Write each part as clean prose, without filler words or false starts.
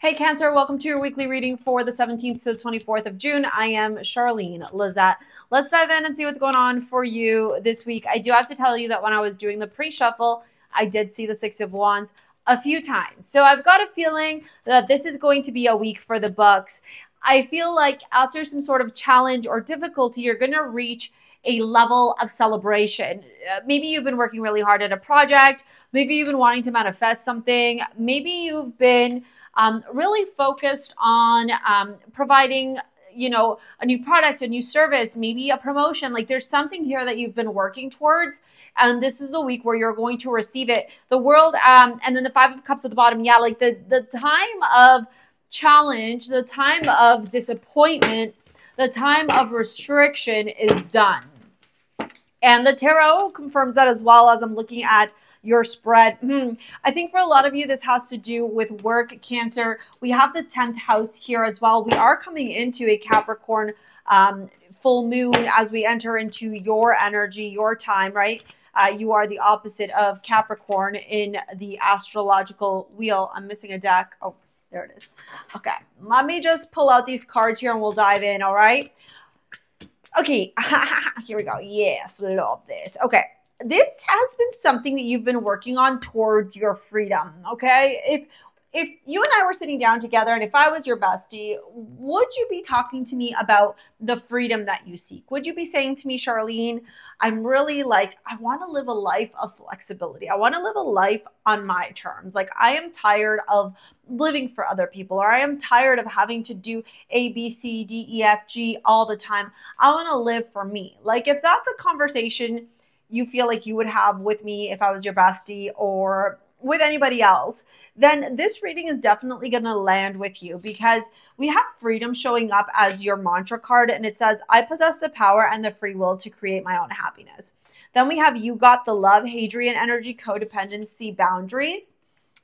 Hey Cancer, welcome to your weekly reading for the 17th to the 24th of June. I am Charlene Lizette. Let's dive in and see what's going on for you this week. I do have to tell you that when I was doing the pre-shuffle, I did see the Six of Wands a few times. So I've got a feeling that this is going to be a week for the Bucks. I feel like after some sort of challenge or difficulty, you're going to reach a level of celebration. Maybe you've been working really hard at a project. Maybe you've been wanting to manifest something. Maybe you've been really focused on providing, you know, a new product, a new service, maybe a promotion. Like there's something here that you've been working towards, and this is the week where you're going to receive it. The world, and then the Five of Cups at the bottom. Yeah, like the time of challenge, the time of disappointment, the time of restriction is done. And the tarot confirms that as well as I'm looking at your spread. I think for a lot of you, this has to do with work, Cancer. We have the 10th house here as well. We are coming into a Capricorn full moon as we enter into your energy, your time, right? You are the opposite of Capricorn in the astrological wheel. I'm missing a deck. Oh, there it is. Okay, let me just pull out these cards here and we'll dive in, all right? Okay, here we go. Yes, love this. Okay, this has been something that you've been working on towards your freedom, okay? If you and I were sitting down together and if I was your bestie, would you be talking to me about the freedom that you seek? Would you be saying to me, Charlene, I'm really like, I want to live a life of flexibility. I want to live a life on my terms. Like I am tired of living for other people, or I am tired of having to do A, B, C, D, E, F, G all the time. I want to live for me. Like if that's a conversation you feel like you would have with me if I was your bestie or with anybody else, then this reading is definitely going to land with you, because we have freedom showing up as your mantra card, and it says, I possess the power and the free will to create my own happiness. Then we have, you got the love, Hadrian energy, codependency, boundaries.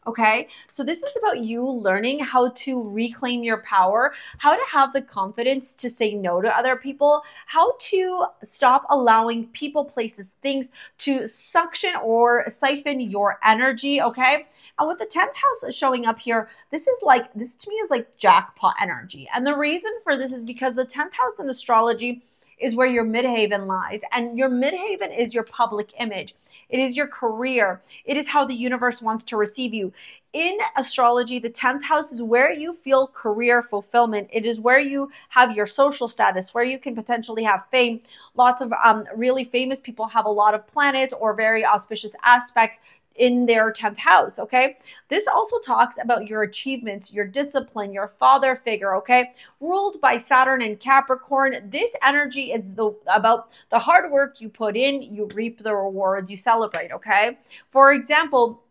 Okay, so this is about you learning how to reclaim your power, how to have the confidence to say no to other people, how to stop allowing people, places, things to suction or siphon your energy, okay? And with the 10th house showing up here, this is like, this to me is like jackpot energy. And the reason for this is because the 10th house in astrology is where your midhaven lies. And your midhaven is your public image. It is your career. It is how the universe wants to receive you. In astrology, the 10th house is where you feel career fulfillment. It is where you have your social status, where you can potentially have fame. Lots of really famous people have a lot of planets or very auspicious aspects in their 10th house, okay? This also talks about your achievements, your discipline, your father figure, okay? Ruled by Saturn and Capricorn, this energy is about the hard work you put in, you reap the rewards, you celebrate, okay? For example,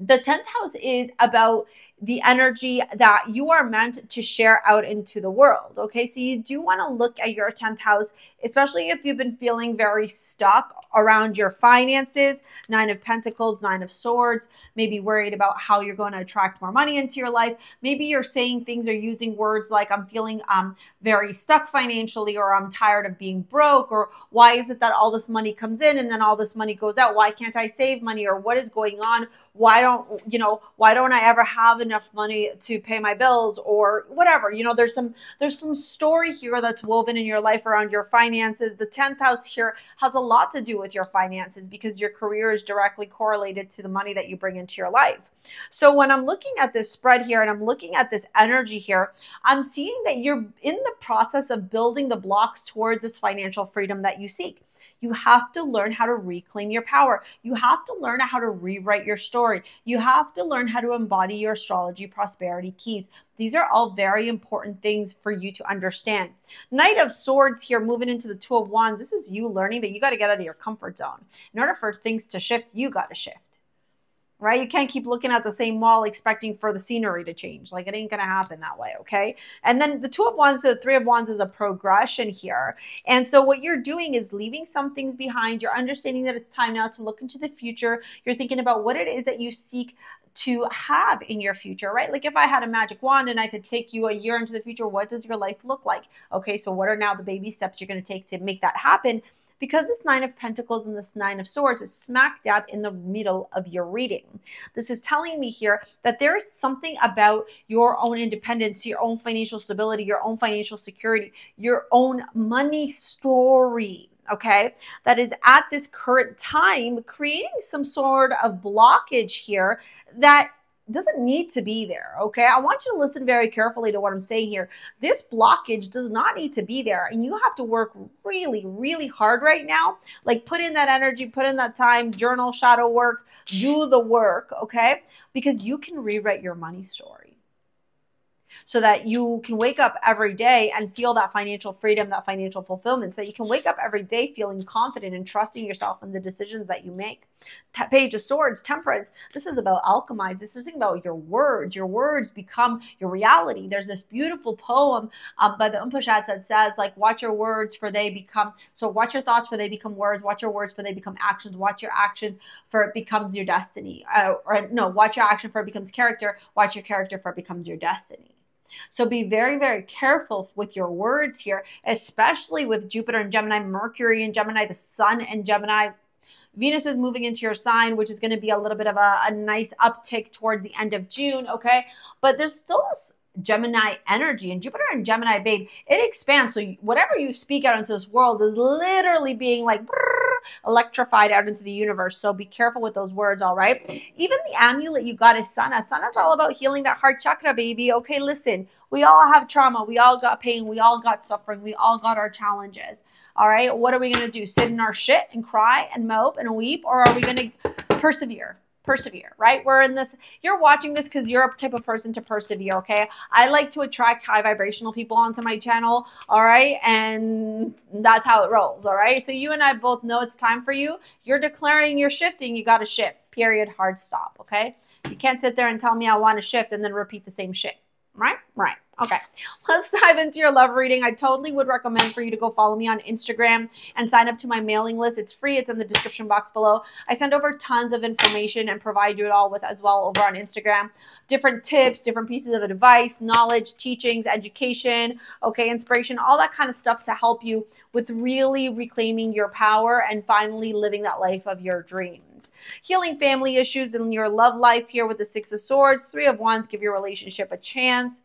the 10th house is about the energy that you are meant to share out into the world, okay? So you do want to look at your 10th house, especially if you've been feeling very stuck around your finances, Nine of Pentacles, Nine of Swords, maybe worried about how you're going to attract more money into your life. Maybe you're saying things or using words like, I'm feeling very stuck financially, or I'm tired of being broke, or why is it that all this money comes in and then all this money goes out? Why can't I save money? Or what is going on? Why don't I ever have enough money to pay my bills, or whatever? You know, there's some story here that's woven in your life around your finances. The 10th house here has a lot to do with your finances, because your career is directly correlated to the money that you bring into your life. So when I'm looking at this spread here and I'm looking at this energy here, I'm seeing that you're in the process of building the blocks towards this financial freedom that you seek. You have to learn how to reclaim your power. You have to learn how to rewrite your story. You have to learn how to embody your astrology prosperity keys. These are all very important things for you to understand. Knight of Swords here, moving into the Two of Wands. This is you learning that you got to get out of your comfort zone. In order for things to shift, you got to shift, right? You can't keep looking at the same wall expecting for the scenery to change. Like it ain't going to happen that way, okay? And then the Two of Wands to the Three of Wands is a progression here. And so what you're doing is leaving some things behind. You're understanding that it's time now to look into the future. You're thinking about what it is that you seek to have in your future, right? Like if I had a magic wand and I could take you a year into the future, what does your life look like? Okay, so what are now the baby steps you're going to take to make that happen? Because this Nine of Pentacles and this Nine of Swords is smack dab in the middle of your reading. This is telling me here that there is something about your own independence, your own financial stability, your own financial security, your own money story, okay, that is at this current time creating some sort of blockage here that doesn't need to be there, okay? I want you to listen very carefully to what I'm saying here. This blockage does not need to be there, and you have to work really, really hard right now. Like put in that energy, put in that time, journal, shadow work, do the work, okay? Because you can rewrite your money story so that you can wake up every day and feel that financial freedom, that financial fulfillment, so that you can wake up every day feeling confident and trusting yourself in the decisions that you make. Page of Swords, Temperance. This is about alchemize. This is about your words. Your words become your reality. There's this beautiful poem by the Umpushat that says, like, watch your words for they become, so watch your thoughts for they become words, watch your words for they become actions, watch your actions for it becomes your destiny. Watch your action for it becomes character, watch your character for it becomes your destiny. So be very, very careful with your words here, especially with Jupiter and Gemini, Mercury and Gemini, the Sun and Gemini. Venus is moving into your sign, which is going to be a little bit of a nice uptick towards the end of June, okay? But there's still this Gemini energy, and Jupiter and Gemini, babe, it expands. So whatever you speak out into this world is literally being like electrified out into the universe. So be careful with those words, all right? Even the amulet you got is Sana. Sana's all about healing that heart chakra, baby. Okay, listen, we all have trauma. We all got pain. We all got suffering. We all got our challenges, all right? What are we going to do? Sit in our shit and cry and mope and weep, or are we going to persevere? Persevere, right? We're in this, you're watching this because you're a type of person to persevere, okay? I like to attract high vibrational people onto my channel, all right? And that's how it rolls, all right? So you and I both know it's time for you. You're declaring you're shifting, you got to shift, period, hard stop, okay? You can't sit there and tell me I want to shift and then repeat the same shit, right? Right. Okay, let's dive into your love reading. I totally would recommend for you to go follow me on Instagram and sign up to my mailing list. It's free. It's in the description box below. I send over tons of information and provide you it all with as well over on Instagram. Different tips, different pieces of advice, knowledge, teachings, education, okay, inspiration, all that kind of stuff to help you with really reclaiming your power and finally living that life of your dreams. Healing family issues in your love life here with the Six of Swords, Three of Wands, give your relationship a chance.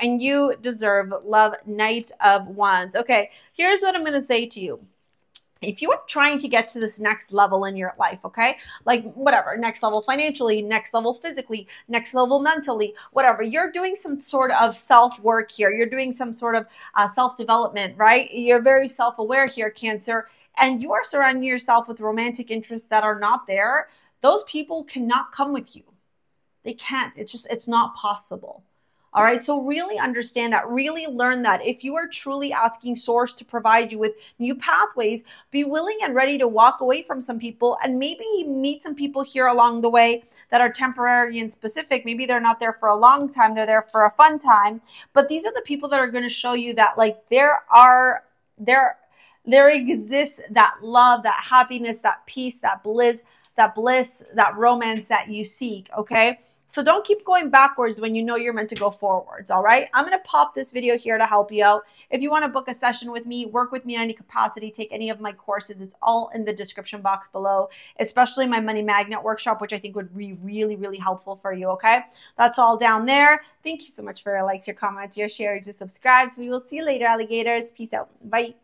And you deserve love, Knight of Wands. Okay, here's what I'm going to say to you. If you are trying to get to this next level in your life, okay, like whatever, next level financially, next level physically, next level mentally, whatever, you're doing some sort of self-work here. You're doing some sort of self-development, right? You're very self-aware here, Cancer, and you are surrounding yourself with romantic interests that are not there. Those people cannot come with you. They can't. It's just, it's not possible. All right, so really understand that, really learn that. If you are truly asking Source to provide you with new pathways, be willing and ready to walk away from some people and maybe meet some people here along the way that are temporary and specific. Maybe they're not there for a long time, they're there for a fun time. But these are the people that are going to show you that, like, there exists that love, that happiness, that peace, that bliss, that romance that you seek, okay? So don't keep going backwards when you know you're meant to go forwards, all right? I'm going to pop this video here to help you out. If you want to book a session with me, work with me in any capacity, take any of my courses, it's all in the description box below, especially my Money Magnet Workshop, which I think would be really, really helpful for you, okay? That's all down there. Thank you so much for your likes, your comments, your shares, your subscribes. We will see you later, alligators. Peace out. Bye.